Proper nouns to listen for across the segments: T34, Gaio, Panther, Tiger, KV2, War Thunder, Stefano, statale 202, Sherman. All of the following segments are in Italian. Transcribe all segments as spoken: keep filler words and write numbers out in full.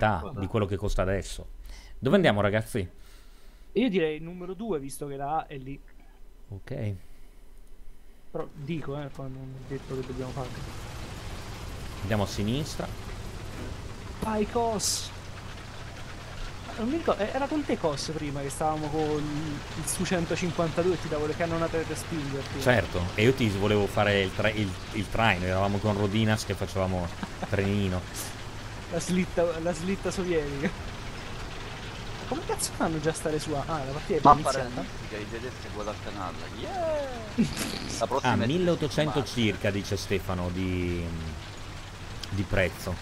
metà di quello che costa adesso. Dove andiamo, ragazzi? Io direi il numero due, visto che la A è lì. Ok. Però dico, eh, non ho detto che dobbiamo fare. Andiamo a sinistra. Vai, Cos. Non mi ricordo, era con te Cos prima che stavamo con il Su centocinquantadue e ti davo le cannonate per spingerti. Certo, e io ti volevo fare il, tra il, il traino, eravamo con Rodinas che facevamo trenino. La slitta, la slitta sovietica. Come cazzo fanno già a stare su A? Ah, la partita è già iniziata. I tedeschi guadagnano. Yeah! Ah, milleottocento circa, dice Stefano, di, di prezzo.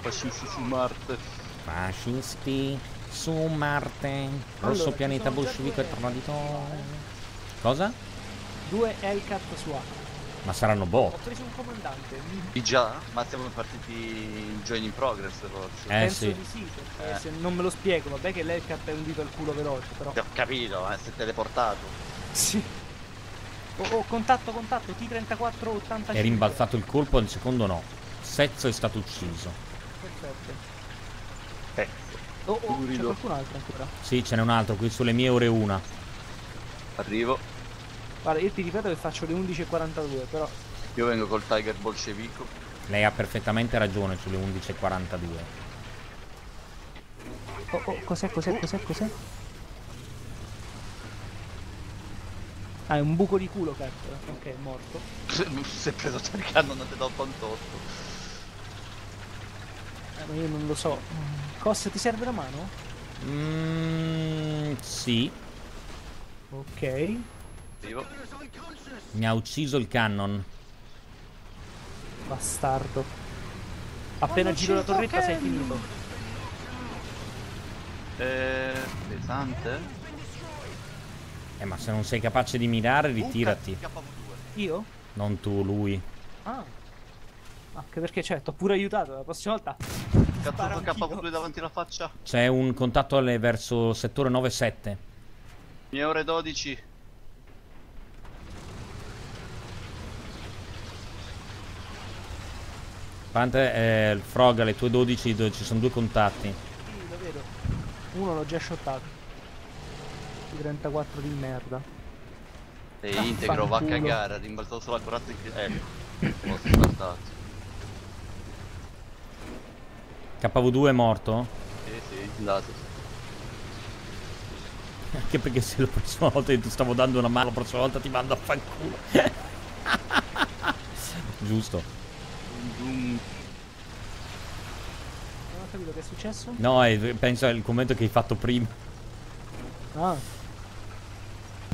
Fascisti su Marte. Fascisti su Marte, rosso allora, pianeta bolscevico e traditore. Cosa? Due Hellcat su A. Ma saranno bot. Ho preso un comandante. Di già? Ma siamo partiti in join in progress forse. Eh, penso sì. Di sì, perché eh. se non me lo spiego, vabbè che l'Hellcat è un dito al culo veloce però. Ti ho capito, eh, si è teleportato. Sì. Oh, oh, contatto, contatto, T trentaquattro ottantacinque. È rimbalzato il colpo, al secondo no. Sezzo è stato ucciso. Perfetto. Oh, oh, c'è qualcun altro ancora? Sì, ce n'è un altro qui sulle mie ore una. Arrivo. Guarda, io ti ripeto che faccio le undici e quarantadue, però. Io vengo col Tiger bolscevico. Lei ha perfettamente ragione sulle undici e quarantadue. Oh, oh, cos'è, cos'è, cos'è, cos'è? Ah, è un buco di culo, cazzo. Ok, è morto. Si è preso cercando una T ottantotto. Io non lo so. Cos, ti serve la mano? Mmm, sì. Ok. Vivo. Mi ha ucciso il cannon. Bastardo. Appena giro la torretta sei finito. Eh, pesante. Eh, ma se non sei capace di mirare, ritirati. Io? Non tu, lui. Ah. Anche perché certo, t'ho pure aiutato la prossima volta. Cazzo, K V due davanti alla faccia. C'è un contatto alle, verso settore nove sette. Mie ore dodici. Panther, eh, il Frog alle tue dodici dove ci sono due contatti. Sì, lo vedo. Uno l'ho già shottato. trentaquattro di merda. E ah, integro, va a cagare, ha rimbalzato solo la corazza di... Ecco, ho saltato. K V due è morto? Sì, sì, andato. Anche perché se la prossima volta io ti stavo dando una mano, la prossima volta ti mando a fanculo. Giusto. Non ho capito che è successo? No, eh, penso al commento che hai fatto prima. Ah.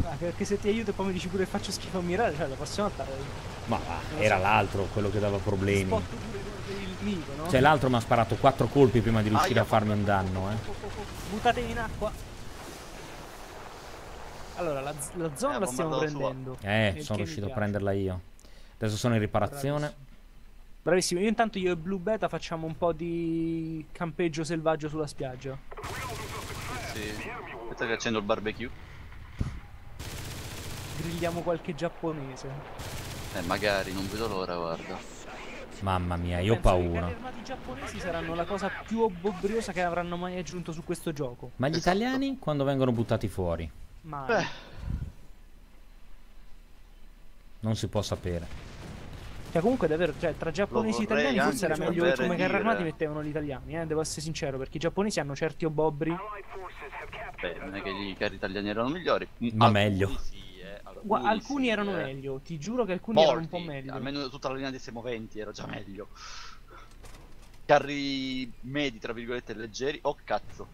Ah, perché se ti aiuto poi mi dici pure che faccio schifo a mirare, cioè la prossima volta... Ma era l'altro quello che dava problemi. No? Cioè l'altro mi ha sparato quattro colpi prima di riuscire ah, a farmi un danno, eh. Buttatemi in acqua. Allora la, la zona eh, la stiamo prendendo. Eh, sono riuscito a prenderla io. Adesso sono in riparazione. Bravissimo. Bravissimo, io intanto io e Blue Beta facciamo un po' di campeggio selvaggio sulla spiaggia. Sì. Aspetta che accendo il barbecue. Grigliamo qualche giapponese. Eh, magari, non vedo l'ora, guarda. Mamma mia, io ho paura. I carri giapponesi saranno la cosa più obbrobriosa che avranno mai aggiunto su questo gioco. Ma gli esatto. italiani quando vengono buttati fuori? Mai. Non si può sapere. Cioè comunque davvero, cioè, tra giapponesi e italiani forse era meglio che come carri armati mettevano gli italiani, eh, devo essere sincero, perché i giapponesi hanno certi obbobri. Beh, non è che i carri italiani erano migliori. Ma alcuni meglio. Sì, eh, alcuni, alcuni sì, erano eh. meglio, ti giuro che alcuni Morti, erano un po' meglio. Almeno tutta la linea dei semoventi era già meglio. Carri medi, tra virgolette, leggeri, oh cazzo.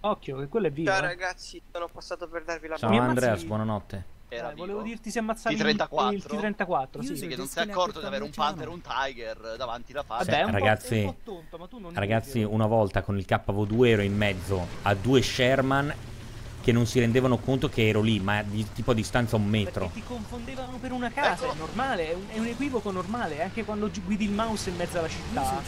Occhio, che quello è vivo. Ciao eh. ragazzi, sono passato per darvi la mano. Ciao Andreas, buonanotte. Era eh, volevo dirti se ammazzavi T trentaquattro. Il T trentaquattro, sì, sì, che non si è accorto di avere un Panther, un Tiger davanti la faccia. Cioè, ragazzi, un po' tonto, ma tu non ragazzi una volta con il K V due ero in mezzo a due Sherman che non si rendevano conto che ero lì, ma di tipo a distanza un metro. Perché ti confondevano per una casa, ecco. È normale, è un, è un equivoco normale, anche quando guidi il mouse in mezzo alla città.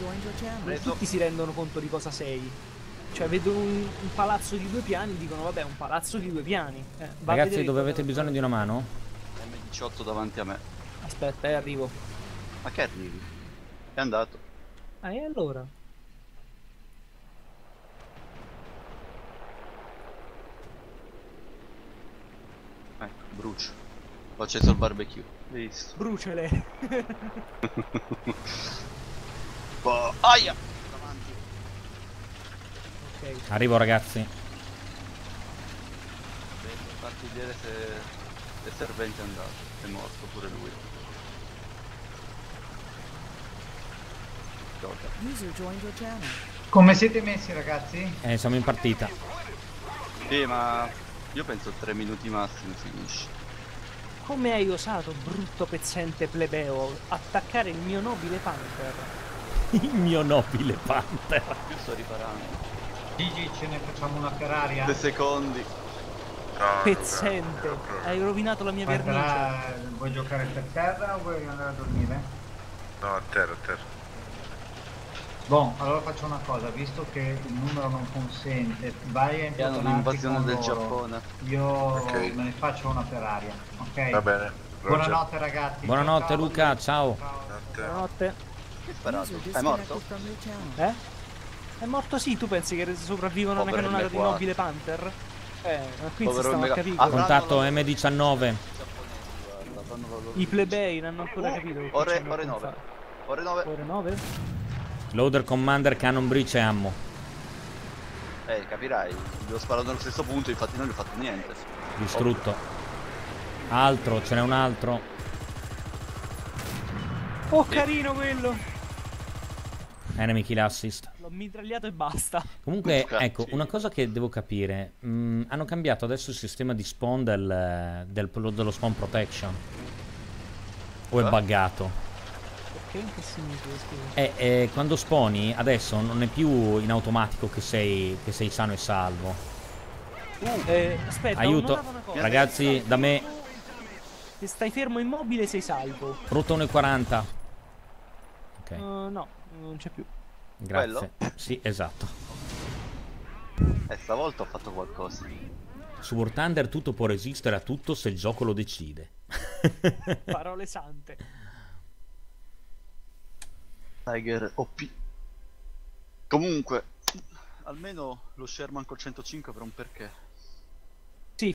Non tutti si rendono conto di cosa sei. Cioè vedo un, un palazzo di due piani, dicono vabbè un palazzo di due piani. Eh, Ragazzi dove avete bisogno di una mano? M diciotto davanti a me. Aspetta, eh, arrivo. Ma che arrivi? È andato. Ah e allora? Ho acceso il barbecue. Visto. Bruciale. Boh. Aia. Davanti. Ok. Arrivo ragazzi. Devo farti vedere se il servente è andato. È morto pure lui. Come siete messi ragazzi? Eh, siamo in partita. Sì, ma io penso tre minuti massimo finisce. Come hai osato, brutto pezzente plebeo, attaccare il mio nobile Panther? Il mio nobile Panther? Io sto riparando. Gigi, ce ne facciamo una Ferrari. Due secondi. Pezzente, hai rovinato la mia vernice. Andrà... Vuoi giocare per terra o vuoi andare a dormire? No, a terra, a terra. Bon, allora faccio una cosa, visto che il numero non consente, vai a impiantarti con del loro. Giappone. Io okay. Me ne faccio una per aria, ok? Va bene. Buonanotte ragazzi. Buonanotte ciao, Luca, ciao. Buonanotte. Buonanotte. È morto? Eh? È morto sì, tu pensi che sopravvivono a una cannonata di nobile Panther? Eh, ma qui si stanno a capire. Ah, contatto M diciannove. I plebei non hanno ancora capito. Ore nove. Ore nove. Ore nove? Loader, commander, cannon breach e ammo. Eh, capirai, l'ho sparato allo stesso punto, infatti non gli ho fatto niente. Distrutto. Altro, ce n'è un altro. Oh, carino quello. Enemy kill assist. L'ho mitragliato e basta. Comunque, ecco, una cosa che devo capire. Mh, hanno cambiato adesso il sistema di spawn del, del, dello spawn protection. O è buggato? Che significa, scusa? Eh, eh, quando spawni adesso non è più in automatico che sei, che sei sano e salvo. Uh, eh, aspetta, aiuto, ragazzi, da me. Se stai fermo immobile sei salvo. Rotto uno e quaranta. Ok. Uh, no, non c'è più. Grazie. Bello? Sì, esatto. E stavolta ho fatto qualcosa. Su War Thunder tutto può resistere a tutto se il gioco lo decide. Parole sante. Tiger O P. Comunque, almeno lo Sherman col centocinque avrà un perché.